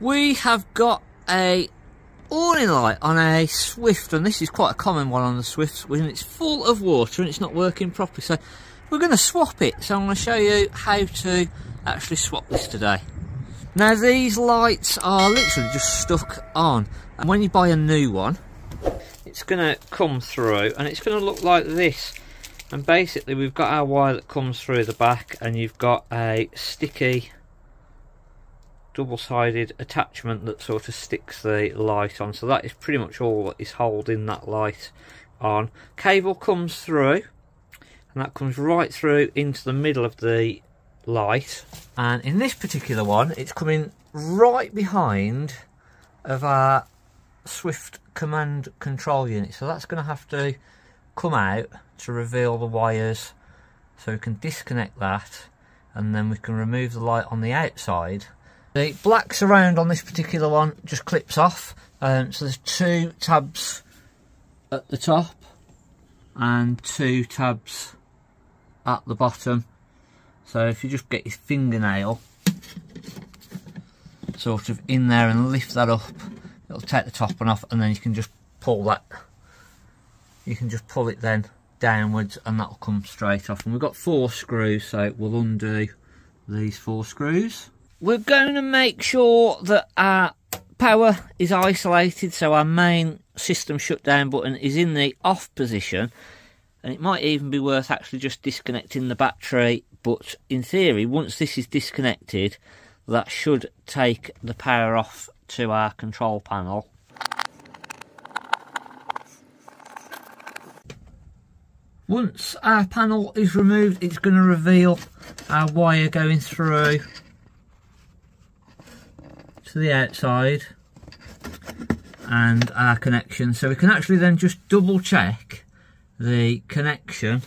We have got a awning light on a Swift, and this is quite a common one on the Swifts, and it's full of water and it's not working properly, so we're going to swap it. So I'm going to show you how to actually swap this today. Now these lights are literally just stuck on, and when you buy a new one it's going to come through and it's going to look like this. And basically we've got our wire that comes through the back, and you've got a sticky double-sided attachment that sort of sticks the light on. So that is pretty much all that is holding that light on. Cable comes through, and that comes right through into the middle of the light. And in this particular one, it's coming right behind of our Swift command control unit. So that's going to have to come out to reveal the wires, so we can disconnect that, and then we can remove the light on the outside. The black surround on this particular one just clips off, so there's two tabs at the top and two tabs at the bottom. So if you just get your fingernail sort of in there and lift that up, it'll take the top one off, and then you can just pull that, you can just pull it then downwards and that'll come straight off. And we've got 4 screws, so we'll undo these 4 screws. We're going to make sure that our power is isolated, so our main system shutdown button is in the off position, and it might even be worth actually just disconnecting the battery. But in theory, once this is disconnected, that should take the power off to our control panel. Once our panel is removed, it's going to reveal our wire going through to the outside and our connection. So we can actually then just double check the connection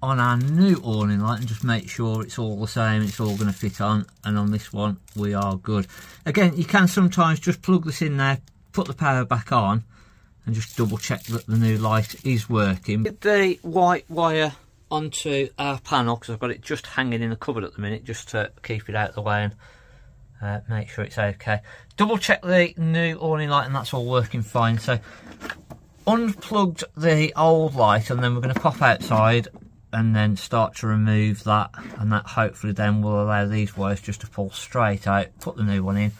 on our new awning light and just make sure it's all the same, it's all going to fit on, and on this one we are good. Again, you can sometimes just plug this in there, put the power back on, and just double check that the new light is working. Get the white wire onto our panel, because I've got it just hanging in the cupboard at the minute just to keep it out of the way and make sure it's okay. Double check the new awning light and that's all working fine. So unplugged the old light, and then we're going to pop outside and then start to remove that, and that hopefully then will allow these wires just to pull straight out, put the new one in,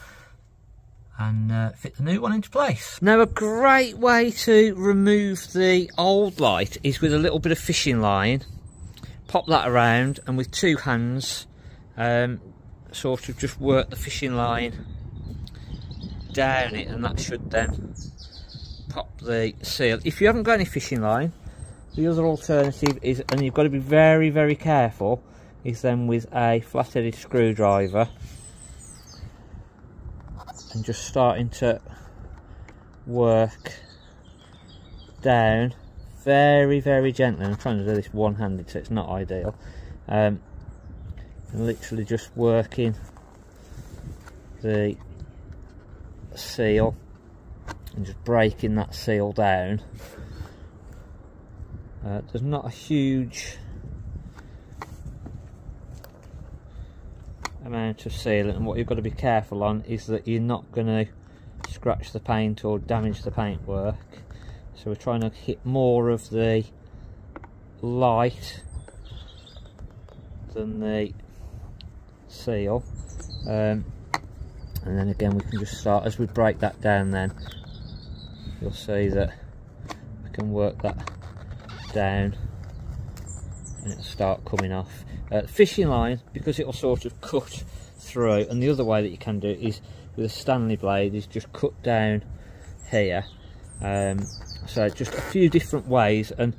and fit the new one into place. Now, a great way to remove the old light is with a little bit of fishing line. Pop that around, and with 2 hands sort of just work the fishing line down it, and that should then pop the seal. If you haven't got any fishing line, the other alternative is, and you've got to be very, very careful, is then with a flat-headed screwdriver and just starting to work down very, very gently. I'm trying to do this one-handed, so it's not ideal. And literally just working the seal and just breaking that seal down. There's not a huge amount of sealant, and what you've got to be careful on is that you're not going to scratch the paint or damage the paintwork. So we're trying to hit more of the light than the seal, and then again we can just start, as we break that down then you'll see that we can work that down and it'll start coming off. Fishing line, because it'll sort of cut through, and the other way that you can do it is with a Stanley blade, is just cut down here. So just a few different ways and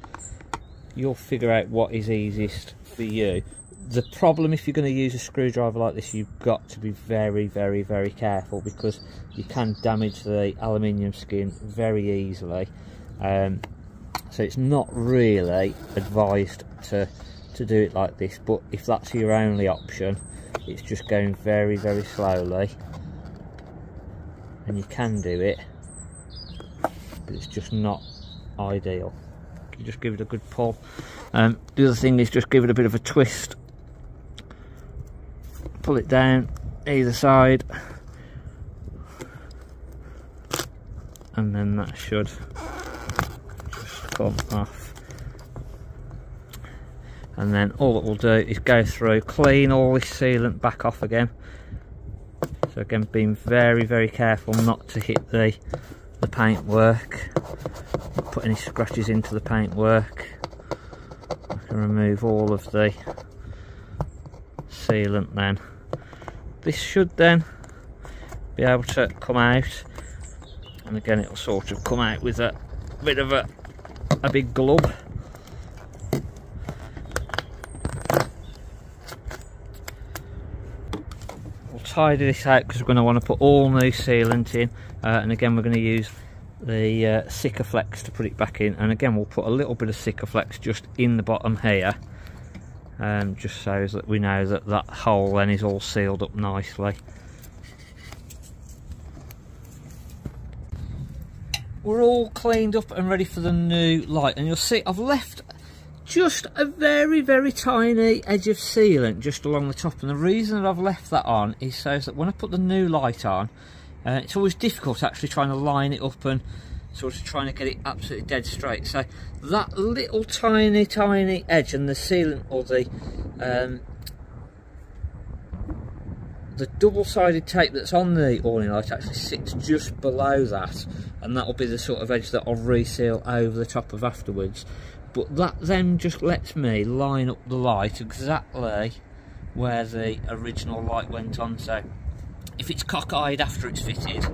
you'll figure out what is easiest for you. The problem, if you're going to use a screwdriver like this, you've got to be very, very, very careful, because you can damage the aluminium skin very easily. So it's not really advised to do it like this, but if that's your only option, it's just going very, very slowly, and you can do it, but it's just not ideal. You just give it a good pull. The other thing is just give it a bit of a twist pull it down either side, and then that should just come off. And then all it will do is go through, clean all this sealant back off again. So again, being very, very careful not to hit the paintwork, put any scratches into the paintwork. I can remove all of the sealant then. This should then be able to come out, and again it'll sort of come out with a bit of a big glove. We'll tidy this out because we're going to want to put all new sealant in, and again we're going to use the sicker flex to put it back in, and again we'll put a little bit of sicker flex just in the bottom here, just so that we know that that hole then is all sealed up nicely. We're all cleaned up and ready for the new light, and you'll see I've left just a very, very tiny edge of sealant just along the top, and the reason that I've left that on is so that when I put the new light on, it's always difficult actually trying to line it up and sort of trying to get it absolutely dead straight. So that little tiny edge and the sealant, or the double-sided tape that's on the awning light actually sits just below that, and that'll be the sort of edge that I'll reseal over the top of afterwards. But that then just lets me line up the light exactly where the original light went on. So if it's cockeyed after it's fitted,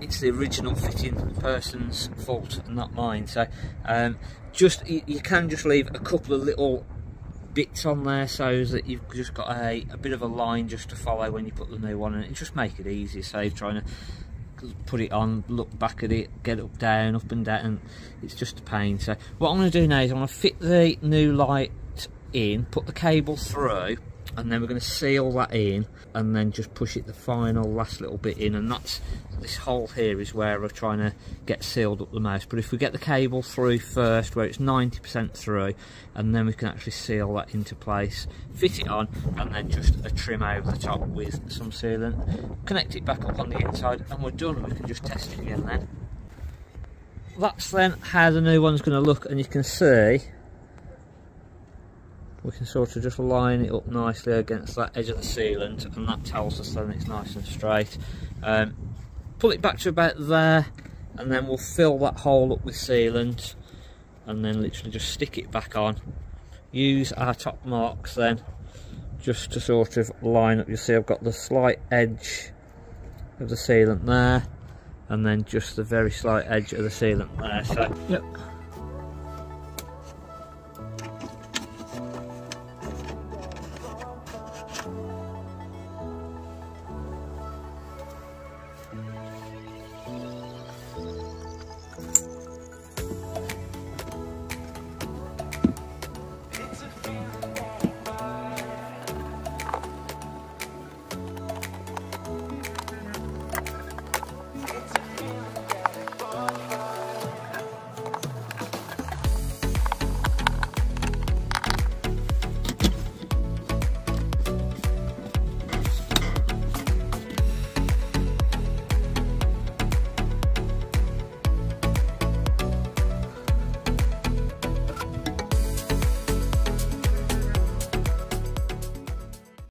it's the original fitting person's fault and not mine. So just you can just leave a couple of little bits on there so that you've just got a bit of a line just to follow when you put the new one in. It just make it easier, save trying to put it on, look back at it, get up and down, and it's just a pain. So what I'm going to do now is I'm going to fit the new light in, put the cable through, and then we're going to seal that in, and then just push it the final last little bit in, and that's this hole here is where we're trying to get sealed up the most. But if we get the cable through first where it's 90% through, and then we can actually seal that into place, fit it on, and then just a trim over the top with some sealant, connect it back up on the inside, and we're done. We can just test it again then. That's then how the new one's going to look, and you can see we can sort of just line it up nicely against that edge of the sealant, and that tells us then it's nice and straight. Pull it back to about there, and then we'll fill that hole up with sealant, and then literally just stick it back on. Use our top marks then just to sort of line up. You'll see I've got the slight edge of the sealant there, and then just the very slight edge of the sealant there. So yep.